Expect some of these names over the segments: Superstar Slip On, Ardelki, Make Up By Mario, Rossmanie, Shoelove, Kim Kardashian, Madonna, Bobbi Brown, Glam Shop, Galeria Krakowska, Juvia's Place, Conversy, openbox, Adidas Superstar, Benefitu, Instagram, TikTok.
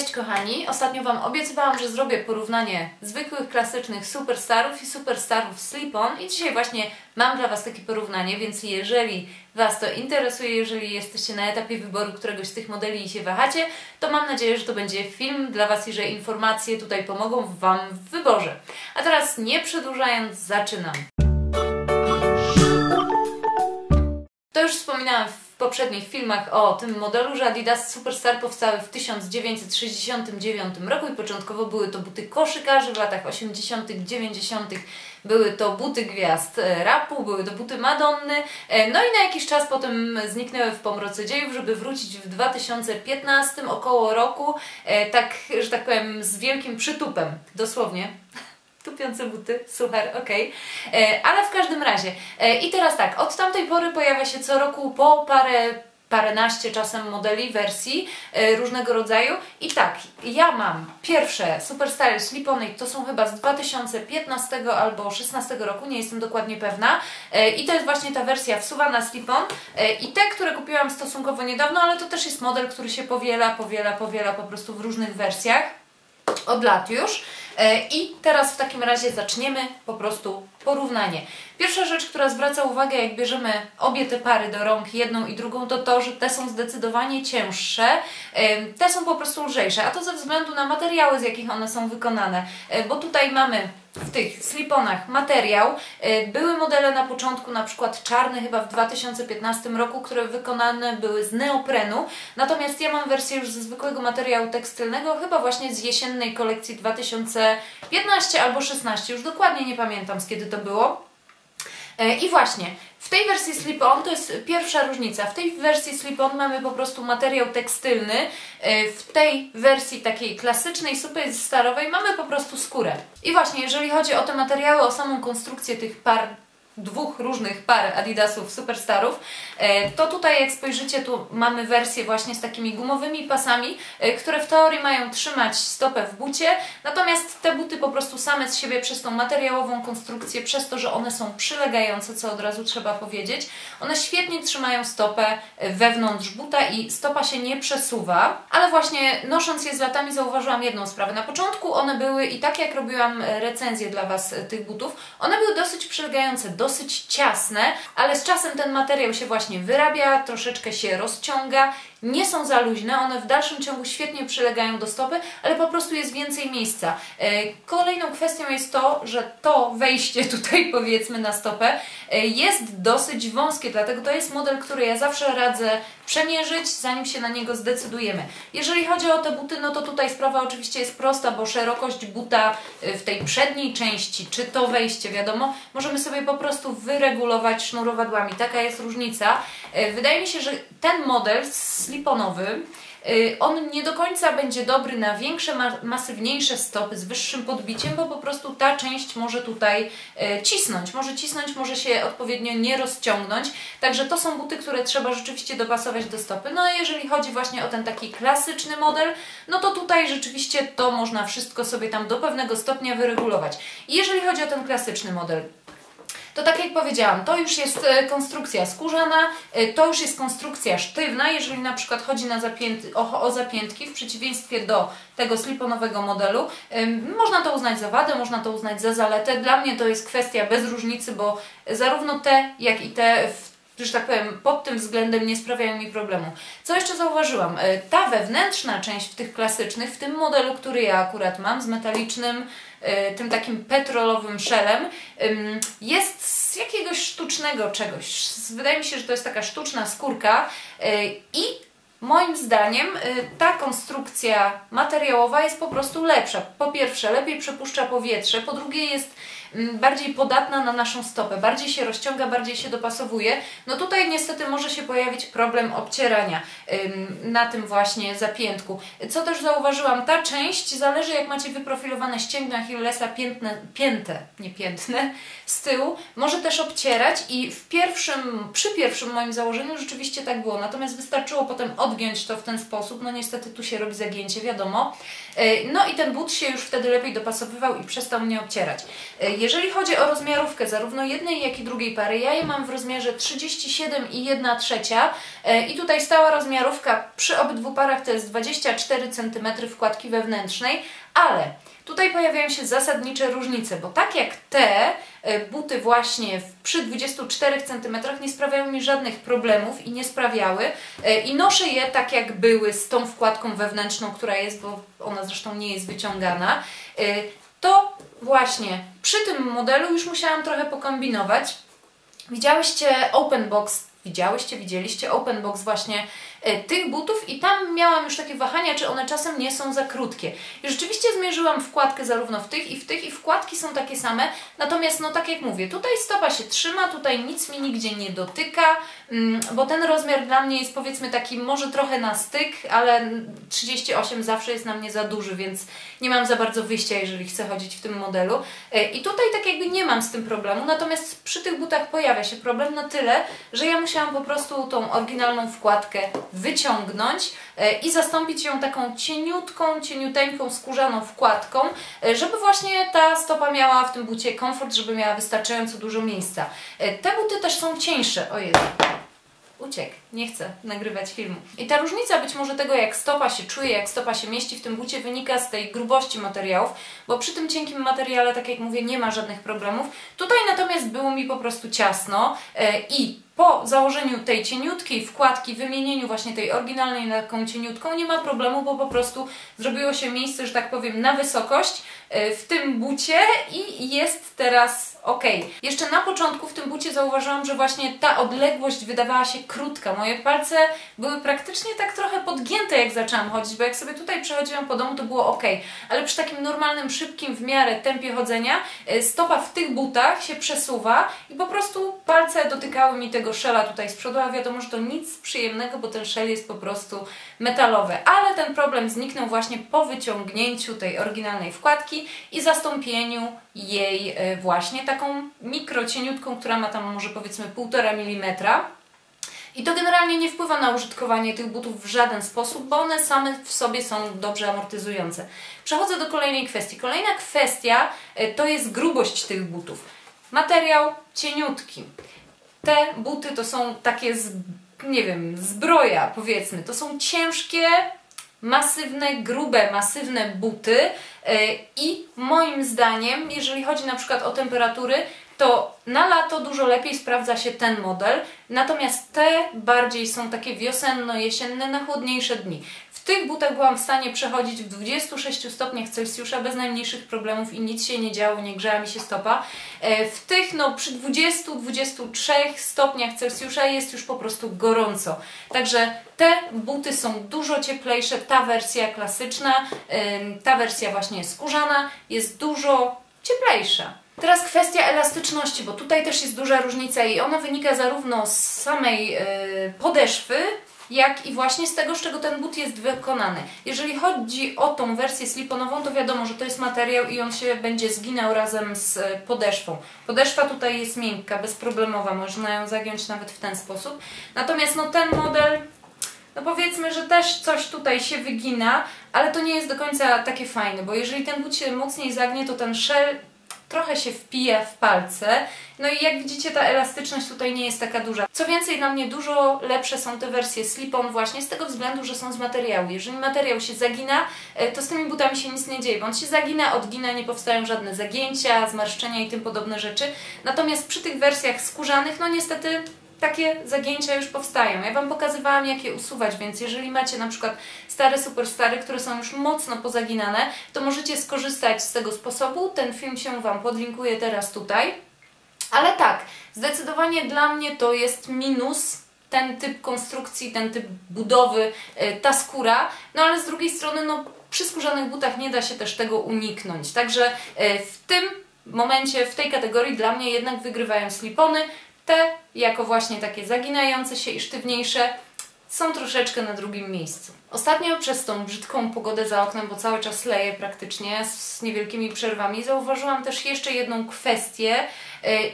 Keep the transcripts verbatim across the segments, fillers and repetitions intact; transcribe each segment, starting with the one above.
Cześć kochani! Ostatnio Wam obiecywałam, że zrobię porównanie zwykłych, klasycznych superstarów i superstarów slip-on i dzisiaj właśnie mam dla Was takie porównanie, więc jeżeli Was to interesuje, jeżeli jesteście na etapie wyboru któregoś z tych modeli i się wahacie, to mam nadzieję, że to będzie film dla Was i że informacje tutaj pomogą Wam w wyborze. A teraz nie przedłużając, zaczynam! To już wspominałam w poprzednich filmach o tym modelu, że Adidas Superstar powstały w tysiąc dziewięćset sześćdziesiątym dziewiątym roku i początkowo były to buty koszykarzy, w latach osiemdziesiątych, dziewięćdziesiątych były to buty gwiazd rapu, były to buty Madonny, no i na jakiś czas potem zniknęły w pomroce dziejów, żeby wrócić w dwa tysiące piętnastym około roku, tak, że tak powiem, z wielkim przytupem, dosłownie. Tupiące buty, super, okej. Okay. Ale w każdym razie. E, I teraz tak, od tamtej pory pojawia się co roku po parę, paręnaście czasem modeli, wersji e, różnego rodzaju. I tak, ja mam pierwsze Superstar slip-on, to są chyba z dwa tysiące piętnastego albo dwa tysiące szesnastego roku, nie jestem dokładnie pewna. E, I to jest właśnie ta wersja wsuwana slip-on. E, I te, które kupiłam stosunkowo niedawno, ale to też jest model, który się powiela, powiela, powiela po prostu w różnych wersjach. Od lat już. I teraz w takim razie zaczniemy po prostu porównanie. Pierwsza rzecz, która zwraca uwagę, jak bierzemy obie te pary do rąk, jedną i drugą, to to, że te są zdecydowanie cięższe, te są po prostu lżejsze, a to ze względu na materiały, z jakich one są wykonane, bo tutaj mamy w tych sliponach materiał. Były modele na początku, na przykład czarny chyba w dwa tysiące piętnastym roku, które wykonane były z neoprenu, natomiast ja mam wersję już ze zwykłego materiału tekstylnego, chyba właśnie z jesiennej kolekcji dwa tysiące piętnastego albo dwa tysiące szesnastego, już dokładnie nie pamiętam, z kiedy to było. I właśnie, w tej wersji slip-on to jest pierwsza różnica. W tej wersji slip-on mamy po prostu materiał tekstylny, w tej wersji takiej klasycznej, superstarowej mamy po prostu skórę. I właśnie, jeżeli chodzi o te materiały, o samą konstrukcję tych par, dwóch różnych par Adidasów Superstarów, to tutaj jak spojrzycie, tu mamy wersję właśnie z takimi gumowymi pasami, które w teorii mają trzymać stopę w bucie, natomiast te buty po prostu same z siebie przez tą materiałową konstrukcję, przez to, że one są przylegające, co od razu trzeba powiedzieć, one świetnie trzymają stopę wewnątrz buta i stopa się nie przesuwa, ale właśnie nosząc je z latami zauważyłam jedną sprawę. Na początku one były, i tak jak robiłam recenzję dla Was tych butów, one były dosyć przylegające do dosyć ciasne, ale z czasem ten materiał się właśnie wyrabia, troszeczkę się rozciąga, nie są za luźne, one w dalszym ciągu świetnie przylegają do stopy, ale po prostu jest więcej miejsca. Kolejną kwestią jest to, że to wejście tutaj, powiedzmy, na stopę jest dosyć wąskie, dlatego to jest model, który ja zawsze radzę przemierzyć, zanim się na niego zdecydujemy. Jeżeli chodzi o te buty, no to tutaj sprawa oczywiście jest prosta, bo szerokość buta w tej przedniej części, czy to wejście, wiadomo, możemy sobie po prostu wyregulować sznurowadłami. Taka jest różnica. Wydaje mi się, że ten model sliponowy, on nie do końca będzie dobry na większe, masywniejsze stopy z wyższym podbiciem, bo po prostu ta część może tutaj cisnąć, może cisnąć, może się odpowiednio nie rozciągnąć, także to są buty, które trzeba rzeczywiście dopasować do stopy. No a jeżeli chodzi właśnie o ten taki klasyczny model, no to tutaj rzeczywiście to można wszystko sobie tam do pewnego stopnia wyregulować. I jeżeli chodzi o ten klasyczny model, to tak jak powiedziałam, to już jest konstrukcja skórzana, to już jest konstrukcja sztywna, jeżeli na przykład chodzi na zapięty, o, o zapiętki, w przeciwieństwie do tego sliponowego modelu. Można to uznać za wadę, można to uznać za zaletę. Dla mnie to jest kwestia bez różnicy, bo zarówno te, jak i te, że tak powiem, pod tym względem nie sprawiają mi problemu. Co jeszcze zauważyłam? Ta wewnętrzna część w tych klasycznych, w tym modelu, który ja akurat mam, z metalicznym, tym takim petrolowym szelem, jest z jakiegoś sztucznego czegoś. Wydaje mi się, że to jest taka sztuczna skórka i moim zdaniem ta konstrukcja materiałowa jest po prostu lepsza. Po pierwsze, lepiej przepuszcza powietrze, po drugie jest bardziej podatna na naszą stopę, bardziej się rozciąga, bardziej się dopasowuje. No tutaj niestety może się pojawić problem obcierania na tym właśnie zapiętku. Co też zauważyłam, ta część zależy, jak macie wyprofilowane ścięgno Achillesa piętne, pięte, nie piętne, z tyłu, może też obcierać i w pierwszym, przy pierwszym moim założeniu rzeczywiście tak było, natomiast wystarczyło potem odgiąć to w ten sposób, no niestety tu się robi zagięcie, wiadomo. No i ten but się już wtedy lepiej dopasowywał i przestał mnie obcierać. Jeżeli chodzi o rozmiarówkę zarówno jednej, jak i drugiej pary, ja je mam w rozmiarze trzydzieści siedem i jedna trzecia i tutaj stała rozmiarówka przy obydwu parach to jest dwadzieścia cztery centymetry wkładki wewnętrznej, ale tutaj pojawiają się zasadnicze różnice, bo tak jak te buty właśnie przy dwudziestu czterech centymetrach nie sprawiają mi żadnych problemów i nie sprawiały i noszę je tak jak były z tą wkładką wewnętrzną, która jest, bo ona zresztą nie jest wyciągana, to właśnie przy tym modelu już musiałam trochę pokombinować. Widziałyście open box, widziałyście, widzieliście open box właśnie tych butów i tam miałam już takie wahania, czy one czasem nie są za krótkie. I rzeczywiście zmierzyłam wkładkę zarówno w tych i w tych i wkładki są takie same, natomiast no tak jak mówię, tutaj stopa się trzyma, tutaj nic mi nigdzie nie dotyka, bo ten rozmiar dla mnie jest powiedzmy taki może trochę na styk, ale trzydzieści osiem zawsze jest na mnie za duży, więc nie mam za bardzo wyjścia, jeżeli chcę chodzić w tym modelu. I tutaj tak jakby nie mam z tym problemu, natomiast przy tych butach pojawia się problem na tyle, że ja musiałam po prostu tą oryginalną wkładkę wyciągnąć i zastąpić ją taką cieniutką, cieniuteńką, skórzaną wkładką, żeby właśnie ta stopa miała w tym bucie komfort, żeby miała wystarczająco dużo miejsca. Te buty też są cieńsze. O Jezu, uciekł, nie chcę nagrywać filmu. I ta różnica być może tego, jak stopa się czuje, jak stopa się mieści w tym bucie, wynika z tej grubości materiałów, bo przy tym cienkim materiale, tak jak mówię, nie ma żadnych problemów. Tutaj natomiast było mi po prostu ciasno i po założeniu tej cieniutkiej wkładki, wymienieniu właśnie tej oryginalnej na taką cieniutką nie ma problemu, bo po prostu zrobiło się miejsce, że tak powiem, na wysokość w tym bucie i jest teraz ok. Jeszcze na początku w tym bucie zauważyłam, że właśnie ta odległość wydawała się krótka. Moje palce były praktycznie tak trochę podgięte, jak zaczęłam chodzić, bo jak sobie tutaj przechodziłam po domu, to było ok. Ale przy takim normalnym, szybkim, w miarę tempie chodzenia stopa w tych butach się przesuwa i po prostu palce dotykały mi tego szela tutaj z przodu, a wiadomo, że to nic przyjemnego, bo ten szel jest po prostu metalowy. Ale ten problem zniknął właśnie po wyciągnięciu tej oryginalnej wkładki i zastąpieniu jej właśnie taką mikrocieniutką, która ma tam może powiedzmy półtora milimetra. I to generalnie nie wpływa na użytkowanie tych butów w żaden sposób, bo one same w sobie są dobrze amortyzujące. Przechodzę do kolejnej kwestii. Kolejna kwestia to jest grubość tych butów. Materiał cieniutki. Te buty to są takie, z, nie wiem, zbroja powiedzmy, to są ciężkie, masywne, grube, masywne buty i moim zdaniem, jeżeli chodzi na przykład o temperatury, to na lato dużo lepiej sprawdza się ten model, natomiast te bardziej są takie wiosenno-jesienne na chłodniejsze dni. W tych butach byłam w stanie przechodzić w dwudziestu sześciu stopniach Celsjusza bez najmniejszych problemów i nic się nie działo, nie grzała mi się stopa. W tych no przy dwudziestu do dwudziestu trzech stopniach Celsjusza jest już po prostu gorąco. Także te buty są dużo cieplejsze, ta wersja klasyczna, ta wersja właśnie skórzana jest dużo cieplejsza. Teraz kwestia elastyczności, bo tutaj też jest duża różnica i ona wynika zarówno z samej podeszwy, jak i właśnie z tego, z czego ten but jest wykonany. Jeżeli chodzi o tą wersję sliponową, to wiadomo, że to jest materiał i on się będzie zginął razem z podeszwą. Podeszwa tutaj jest miękka, bezproblemowa, można ją zagiąć nawet w ten sposób. Natomiast no, ten model, no powiedzmy, że też coś tutaj się wygina, ale to nie jest do końca takie fajne, bo jeżeli ten but się mocniej zagnie, to ten szel trochę się wpija w palce, no i jak widzicie ta elastyczność tutaj nie jest taka duża. Co więcej, dla mnie dużo lepsze są te wersje slip-on właśnie z tego względu, że są z materiału. Jeżeli materiał się zagina, to z tymi butami się nic nie dzieje, bo on się zagina, odgina, nie powstają żadne zagięcia, zmarszczenia i tym podobne rzeczy. Natomiast przy tych wersjach skórzanych, no niestety takie zagięcia już powstają. Ja Wam pokazywałam, jak je usuwać, więc jeżeli macie na przykład stare superstary, które są już mocno pozaginane, to możecie skorzystać z tego sposobu. Ten film się Wam podlinkuje teraz tutaj. Ale tak, zdecydowanie dla mnie to jest minus ten typ konstrukcji, ten typ budowy, ta skóra. No ale z drugiej strony, no przy skórzanych butach nie da się też tego uniknąć. Także w tym momencie, w tej kategorii dla mnie jednak wygrywają slipony. Te, jako właśnie takie zaginające się i sztywniejsze, są troszeczkę na drugim miejscu. Ostatnio przez tą brzydką pogodę za oknem, bo cały czas leje praktycznie z niewielkimi przerwami, zauważyłam też jeszcze jedną kwestię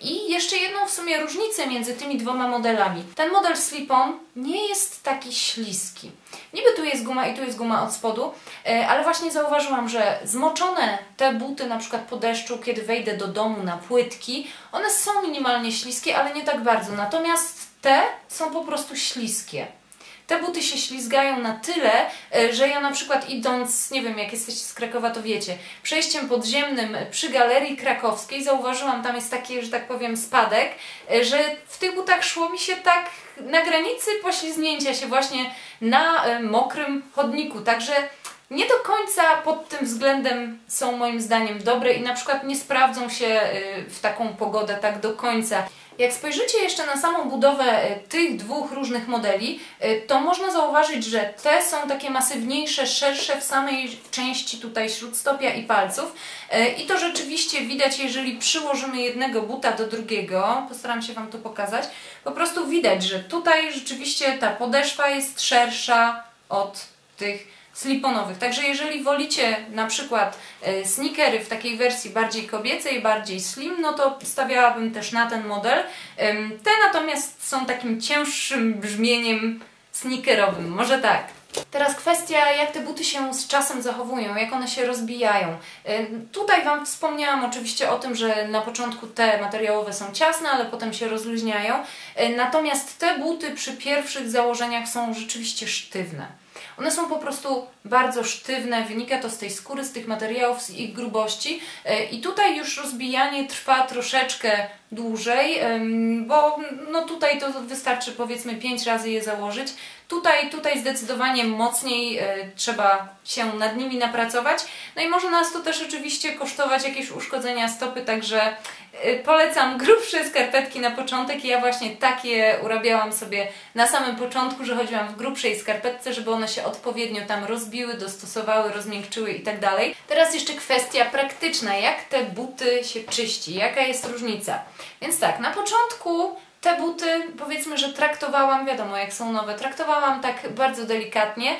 i jeszcze jedną w sumie różnicę między tymi dwoma modelami. Ten model slip-on nie jest taki śliski. Niby tu jest guma i tu jest guma od spodu, ale właśnie zauważyłam, że zmoczone te buty, na przykład po deszczu, kiedy wejdę do domu na płytki, one są minimalnie śliskie, ale nie tak bardzo. Natomiast te są po prostu śliskie. Te buty się ślizgają na tyle, że ja na przykład idąc, nie wiem, jak jesteście z Krakowa, to wiecie, przejściem podziemnym przy Galerii Krakowskiej zauważyłam, tam jest taki, że tak powiem, spadek, że w tych butach szło mi się tak na granicy poślizgnięcia się właśnie na mokrym chodniku, także nie do końca pod tym względem są moim zdaniem dobre i na przykład nie sprawdzą się w taką pogodę tak do końca. Jak spojrzycie jeszcze na samą budowę tych dwóch różnych modeli, to można zauważyć, że te są takie masywniejsze, szersze w samej części tutaj śródstopia i palców i to rzeczywiście widać, jeżeli przyłożymy jednego buta do drugiego, postaram się Wam to pokazać, po prostu widać, że tutaj rzeczywiście ta podeszwa jest szersza od tych sliponowych. Także jeżeli wolicie na przykład sneakery w takiej wersji bardziej kobiecej, bardziej slim, no to stawiałabym też na ten model. Te natomiast są takim cięższym brzmieniem sneakerowym, może tak. Teraz kwestia, jak te buty się z czasem zachowują, jak one się rozbijają. Tutaj Wam wspomniałam oczywiście o tym, że na początku te materiałowe są ciasne, ale potem się rozluźniają. Natomiast te buty przy pierwszych założeniach są rzeczywiście sztywne. One są po prostu bardzo sztywne, wynika to z tej skóry, z tych materiałów, z ich grubości i tutaj już rozbijanie trwa troszeczkę dłużej, bo no tutaj to wystarczy powiedzmy pięć razy je założyć. Tutaj, tutaj zdecydowanie mocniej trzeba się nad nimi napracować. No i może nas to też oczywiście kosztować jakieś uszkodzenia stopy, także polecam grubsze skarpetki na początek i ja właśnie takie urabiałam sobie na samym początku, że chodziłam w grubszej skarpetce, żeby one się odpowiednio tam rozbiły, dostosowały, rozmiękczyły i tak dalej. Teraz jeszcze kwestia praktyczna, jak te buty się czyści, jaka jest różnica. Więc tak, na początku te buty, powiedzmy, że traktowałam, wiadomo jak są nowe, traktowałam tak bardzo delikatnie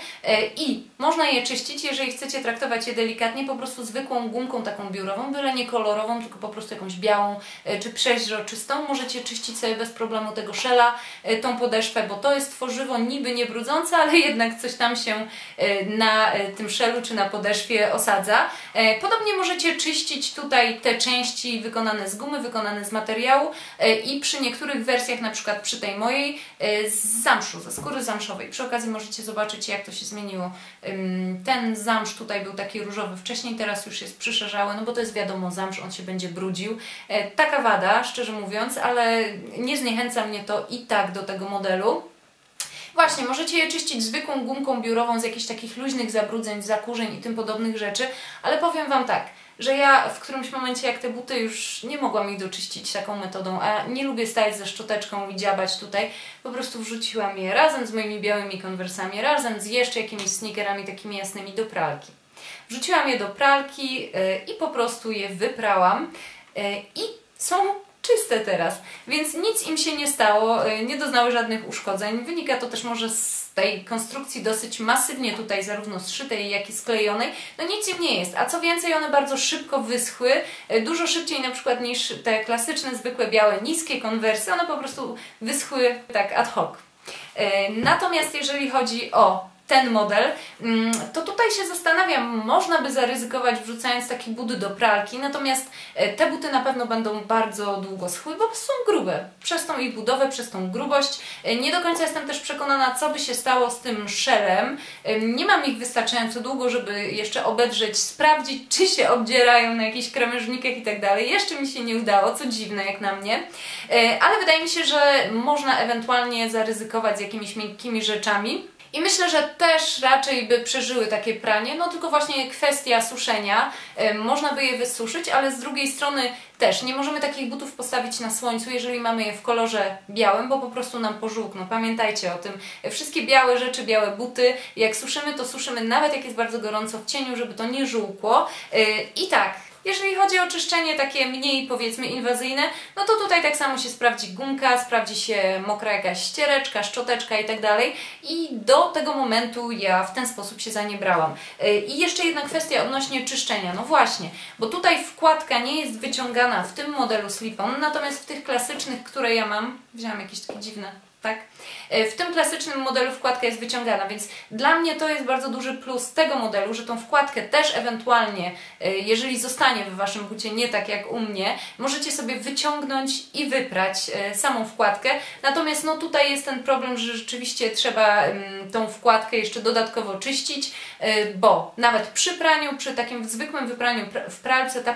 i można je czyścić, jeżeli chcecie traktować je delikatnie, po prostu zwykłą gumką taką biurową, byle nie kolorową, tylko po prostu jakąś białą czy przeźroczystą. Możecie czyścić sobie bez problemu tego szela, tą podeszwę, bo to jest tworzywo niby nie brudzące, ale jednak coś tam się na tym szelu czy na podeszwie osadza. Podobnie możecie czyścić tutaj te części wykonane z gumy, wykonane z materiału i przy niektórych wersjach, na przykład przy tej mojej z zamszu, ze skóry zamszowej. Przy okazji możecie zobaczyć, jak to się zmieniło. Ten zamsz tutaj był taki różowy wcześniej, teraz już jest przyszerzały, no bo to jest wiadomo zamsz, on się będzie brudził. Taka wada, szczerze mówiąc, ale nie zniechęca mnie to i tak do tego modelu. Właśnie, możecie je czyścić zwykłą gumką biurową z jakichś takich luźnych zabrudzeń, zakurzeń i tym podobnych rzeczy, ale powiem Wam tak, że ja w którymś momencie, jak te buty, już nie mogłam ich doczyścić taką metodą, a nie lubię stać ze szczoteczką i dziabać tutaj, po prostu wrzuciłam je razem z moimi białymi konwersami, razem z jeszcze jakimiś sneakerami takimi jasnymi do pralki. Wrzuciłam je do pralki i po prostu je wyprałam i są czyste teraz, więc nic im się nie stało, nie doznały żadnych uszkodzeń. Wynika to też może z tej konstrukcji dosyć masywnie tutaj zarówno zszytej, jak i sklejonej. No nic im nie jest, a co więcej one bardzo szybko wyschły, dużo szybciej na przykład niż te klasyczne, zwykłe, białe, niskie konwersy, one po prostu wyschły tak ad hoc. Natomiast jeżeli chodzi o ten model, to tutaj się zastanawiam, można by zaryzykować wrzucając taki but do pralki, natomiast te buty na pewno będą bardzo długo schły, bo są grube. Przez tą ich budowę, przez tą grubość. Nie do końca jestem też przekonana, co by się stało z tym szelem. Nie mam ich wystarczająco długo, żeby jeszcze obedrzeć, sprawdzić, czy się obdzierają na jakichś krawężnikach i tak dalej. Jeszcze mi się nie udało, co dziwne jak na mnie. Ale wydaje mi się, że można ewentualnie zaryzykować z jakimiś miękkimi rzeczami. I myślę, że też raczej by przeżyły takie pranie, no tylko właśnie kwestia suszenia, można by je wysuszyć, ale z drugiej strony też nie możemy takich butów postawić na słońcu, jeżeli mamy je w kolorze białym, bo po prostu nam pożółkną. Pamiętajcie o tym. Wszystkie białe rzeczy, białe buty, jak suszymy, to suszymy nawet jak jest bardzo gorąco w cieniu, żeby to nie żółkło. I tak, jeżeli chodzi o czyszczenie takie mniej, powiedzmy, inwazyjne, no to tutaj tak samo się sprawdzi gumka, sprawdzi się mokra jakaś ściereczka, szczoteczka i tak dalej. I do tego momentu ja w ten sposób się za nie brałam. I jeszcze jedna kwestia odnośnie czyszczenia. No właśnie, bo tutaj wkładka nie jest wyciągana w tym modelu slip-on, natomiast w tych klasycznych, które ja mam, wziąłam jakieś takie dziwne tak? W tym klasycznym modelu wkładka jest wyciągana, więc dla mnie to jest bardzo duży plus tego modelu, że tą wkładkę też ewentualnie, jeżeli zostanie w Waszym bucie nie tak jak u mnie, możecie sobie wyciągnąć i wyprać samą wkładkę. Natomiast no tutaj jest ten problem, że rzeczywiście trzeba tą wkładkę jeszcze dodatkowo czyścić, bo nawet przy praniu, przy takim zwykłym wypraniu w pralce ta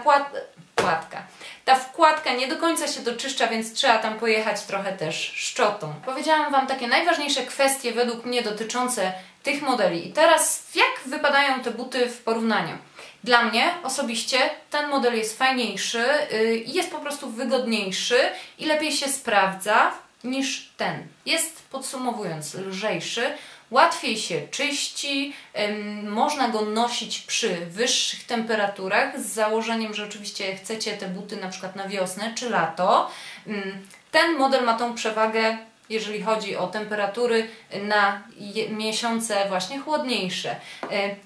płatka. Ta wkładka nie do końca się doczyszcza, więc trzeba tam pojechać trochę też szczotą. Powiedziałam Wam takie najważniejsze kwestie według mnie dotyczące tych modeli. I teraz jak wypadają te buty w porównaniu? Dla mnie osobiście ten model jest fajniejszy i jest po prostu wygodniejszy i lepiej się sprawdza niż ten. Jest, podsumowując, lżejszy, łatwiej się czyści, można go nosić przy wyższych temperaturach z założeniem, że oczywiście chcecie te buty na przykład na wiosnę czy lato. Ten model ma tą przewagę, jeżeli chodzi o temperatury na miesiące właśnie chłodniejsze.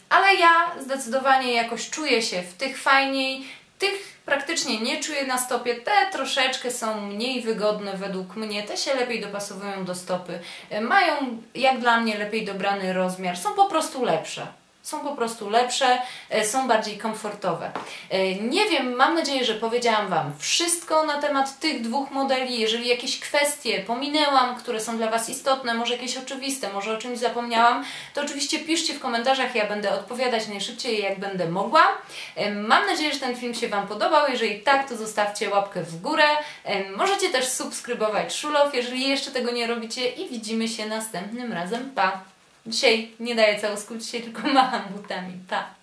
Ale ja zdecydowanie jakoś czuję się w tych fajniej, tych praktycznie nie czuję na stopie, te troszeczkę są mniej wygodne według mnie, te się lepiej dopasowują do stopy, mają jak dla mnie lepiej dobrany rozmiar, są po prostu lepsze. Są po prostu lepsze, są bardziej komfortowe. Nie wiem, mam nadzieję, że powiedziałam Wam wszystko na temat tych dwóch modeli. Jeżeli jakieś kwestie pominęłam, które są dla Was istotne, może jakieś oczywiste, może o czymś zapomniałam, to oczywiście piszcie w komentarzach, ja będę odpowiadać najszybciej jak będę mogła. Mam nadzieję, że ten film się Wam podobał. Jeżeli tak, to zostawcie łapkę w górę. Możecie też subskrybować Shoelove, jeżeli jeszcze tego nie robicie i widzimy się następnym razem. Pa! Dzisiaj nie daję całusku, dzisiaj tylko macham butami. Pa!